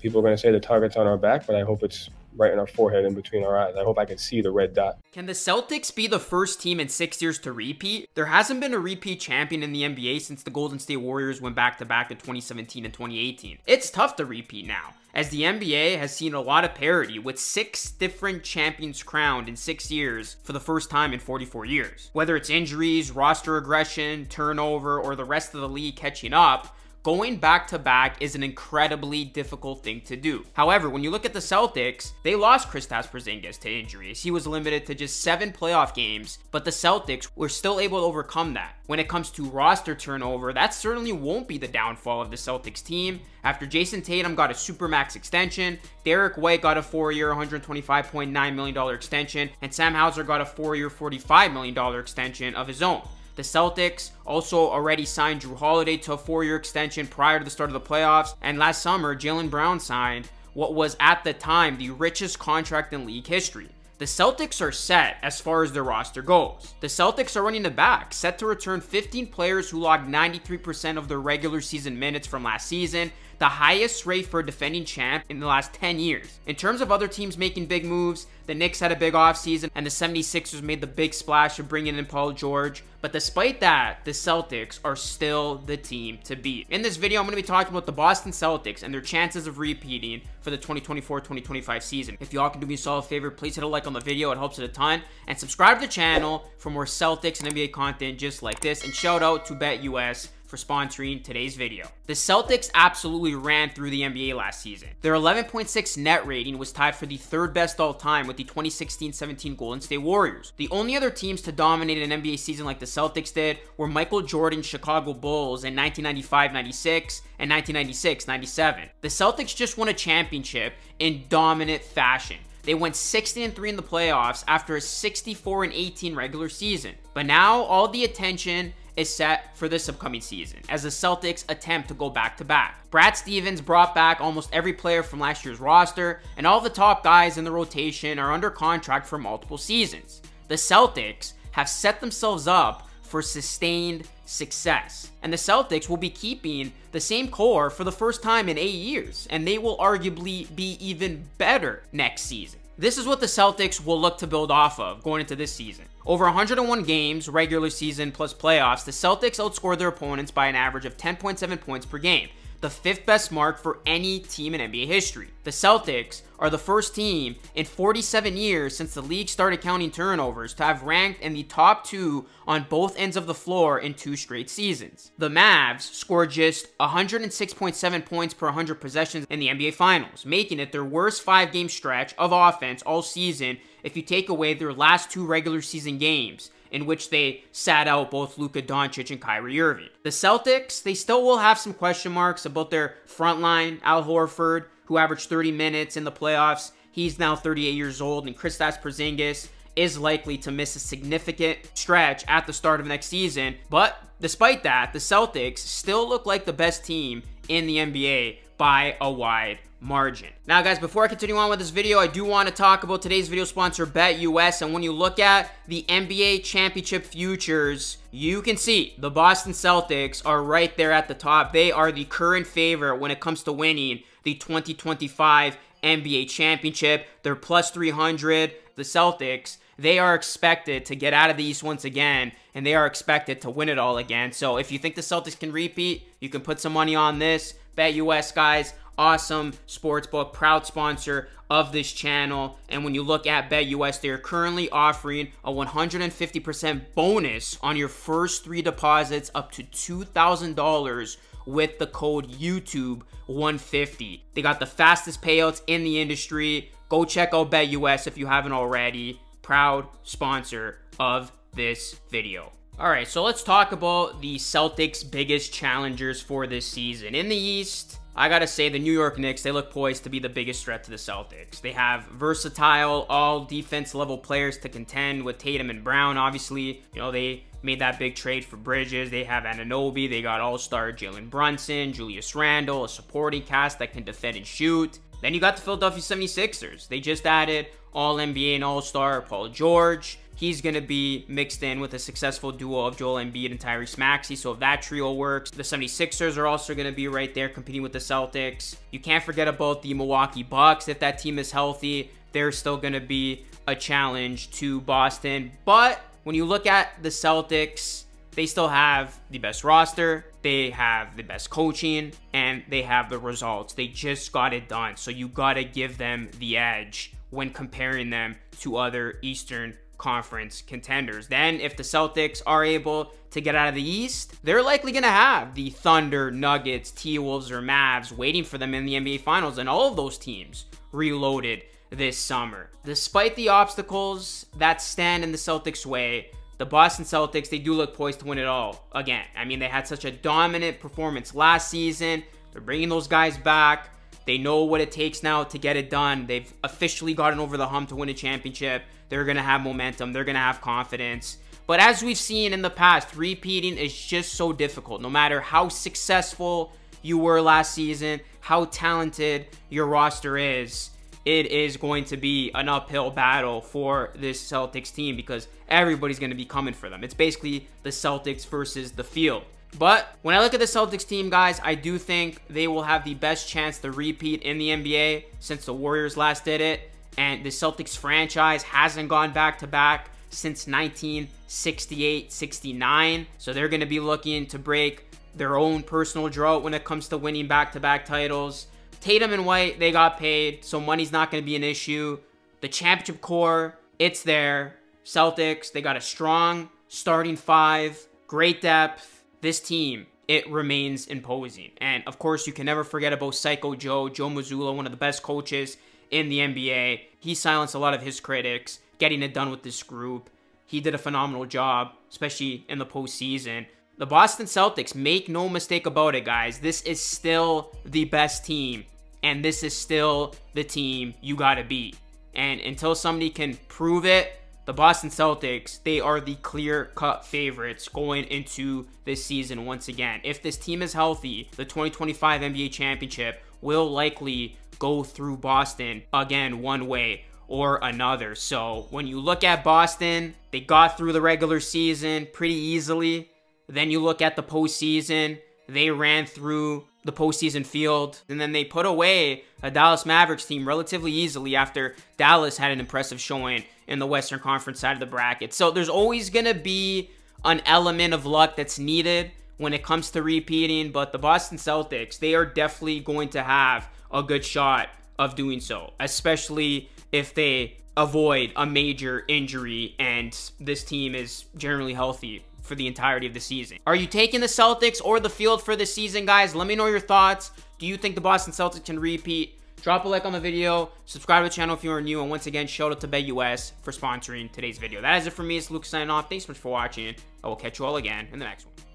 people are going to say the target's on our back, but I hope it's right in our forehead in between our eyes. I hope I can see the red dot. Can the Celtics be the first team in 6 years to repeat? There hasn't been a repeat champion in the NBA since the Golden State Warriors went back-to-back in 2017 and 2018. It's tough to repeat now, as the NBA has seen a lot of parity with 6 different champions crowned in 6 years for the first time in 44 years. Whether it's injuries, roster aggression, turnover, or the rest of the league catching up, going back-to-back is an incredibly difficult thing to do. However, when you look at the Celtics, they lost Kristaps Porzingis to injuries. He was limited to just 7 playoff games, but the Celtics were still able to overcome that. When it comes to roster turnover, that certainly won't be the downfall of the Celtics team. After Jayson Tatum got a supermax extension, Derrick White got a 4-year $125.9 million extension, and Sam Hauser got a 4-year $45 million extension of his own. The Celtics also already signed Jrue Holiday to a 4-year extension prior to the start of the playoffs, and last summer, Jaylen Brown signed what was at the time the richest contract in league history. The Celtics are set as far as their roster goes. The Celtics are running it back, set to return 15 players who logged 93% of their regular season minutes from last season, the highest rate for a defending champ in the last 10 years. In terms of other teams making big moves, the Knicks had a big offseason and the 76ers made the big splash of bringing in Paul George. But despite that, the Celtics are still the team to beat. In this video, I'm going to be talking about the Boston Celtics and their chances of repeating for the 2024-2025 season. If y'all can do me a solid favor, please hit a like on the video. It helps it a ton. And subscribe to the channel for more Celtics and NBA content just like this. And shout out to BetUS for sponsoring today's video. The Celtics absolutely ran through the NBA last season. Their 11.6 net rating was tied for the 3rd best all time with the 2016-17 Golden State Warriors. The only other teams to dominate an NBA season like the Celtics did were Michael Jordan's Chicago Bulls in 1995-96 and 1996-97. The Celtics just won a championship in dominant fashion. They went 16-3 in the playoffs after a 64-18 regular season. But now all the attention is set for this upcoming season as the Celtics attempt to go back-to-back. Brad Stevens brought back almost every player from last year's roster, and all the top guys in the rotation are under contract for multiple seasons. The Celtics have set themselves up for sustained success, and the Celtics will be keeping the same core for the first time in 8 years, and they will arguably be even better next season. This is what the Celtics will look to build off of going into this season. Over 101 games, regular season plus playoffs, the Celtics outscored their opponents by an average of 10.7 points per game, the 5th best mark for any team in NBA history. The Celtics are the first team in 47 years since the league started counting turnovers to have ranked in the top 2 on both ends of the floor in 2 straight seasons. The Mavs scored just 106.7 points per 100 possessions in the NBA Finals, making it their worst 5-game stretch of offense all season if you take away their last 2 regular season games, in which they sat out both Luka Doncic and Kyrie Irving. The Celtics, they still will have some question marks about their front line. Al Horford, who averaged 30 minutes in the playoffs, he's now 38 years old, and Kristaps Porzingis is likely to miss a significant stretch at the start of next season. But despite that, the Celtics still look like the best team in the NBA by a wide margin. Now guys, before I continue on with this video, I do want to talk about today's video sponsor, BetUS. And when you look at the NBA championship futures, you can see the Boston Celtics are right there at the top. They are the current favorite when it comes to winning the 2025 NBA championship. They're plus 300. The Celtics, they are expected to get out of the East once again, and they are expected to win it all again. So if you think the Celtics can repeat, you can put some money on this. BetUS, guys, awesome sportsbook, proud sponsor of this channel. And when you look at BetUS, they are currently offering a 150% bonus on your first 3 deposits up to $2,000 with the code YouTube150. They got the fastest payouts in the industry. Go check out BetUS if you haven't already. Proud sponsor of this video. All right, so let's talk about the Celtics' biggest challengers for this season. In the East, I gotta say the New York Knicks, they look poised to be the biggest threat to the Celtics. They have versatile, all defense level players to contend with Tatum and Brown. Obviously, you know, they made that big trade for Bridges. They have Anunobi. They got all-star Jalen Brunson, Julius Randle, a supporting cast that can defend and shoot. Then you got the Philadelphia 76ers. They just added all-NBA and all-star Paul George. he's going to be mixed in with a successful duo of Joel Embiid and Tyrese Maxey. So if that trio works, the 76ers are also going to be right there competing with the Celtics. You can't forget about the Milwaukee Bucks. If that team is healthy, they're still going to be a challenge to Boston. But when you look at the Celtics, they still have the best roster, they have the best coaching, and they have the results. They just got it done. So you got to give them the edge when comparing them to other Eastern Conference contenders. Then if the Celtics are able to get out of the East, they're likely going to have the Thunder, Nuggets, T-Wolves, or Mavs waiting for them in the NBA Finals, and all of those teams reloaded this summer. Despite the obstacles that stand in the Celtics' way, the Boston Celtics, they do look poised to win it all again. I mean, they had such a dominant performance last season. They're bringing those guys back. They know what it takes now to get it done. They've officially gotten over the hump to win a championship. They're going to have momentum. They're going to have confidence. But as we've seen in the past, repeating is just so difficult. No matter how successful you were last season, how talented your roster is, it is going to be an uphill battle for this Celtics team because everybody's going to be coming for them. It's basically the Celtics versus the field. But when I look at the Celtics team, guys, I do think they will have the best chance to repeat in the NBA since the Warriors last did it. And the Celtics franchise hasn't gone back-to-back since 1968-69. So they're going to be looking to break their own personal drought when it comes to winning back-to-back titles. Tatum and White, they got paid, so money's not going to be an issue. The championship core, it's there. Celtics, they got a strong starting five, great depth. This team, it remains imposing. And of course, you can never forget about Psycho Joe, Joe Mazzulla, one of the best coaches in the NBA. He silenced a lot of his critics, getting it done with this group. He did a phenomenal job, especially in the postseason. The Boston Celtics, make no mistake about it, guys. This is still the best team, and this is still the team you gotta beat. And until somebody can prove it, the Boston Celtics, they are the clear-cut favorites going into this season once again. If this team is healthy, the 2025 NBA Championship will likely go through Boston again one way or another. So when you look at Boston, they got through the regular season pretty easily. Then you look at the postseason, they ran through the postseason field, and then they put away a Dallas Mavericks team relatively easily after Dallas had an impressive showing in the Western Conference side of the bracket. So there's always going to be an element of luck that's needed when it comes to repeating, but the Boston Celtics, they are definitely going to have a good shot of doing so, especially if they avoid a major injury and this team is generally healthy for the entirety of the season. Are you taking the Celtics or the field for this season, guys? Let me know your thoughts. Do you think the Boston Celtics can repeat? Drop a like on the video, subscribe to the channel if you are new, and once again, shout out to BetUS for sponsoring today's video. That is it for me. It's Luke signing off. Thanks so much for watching. I will catch you all again in the next one.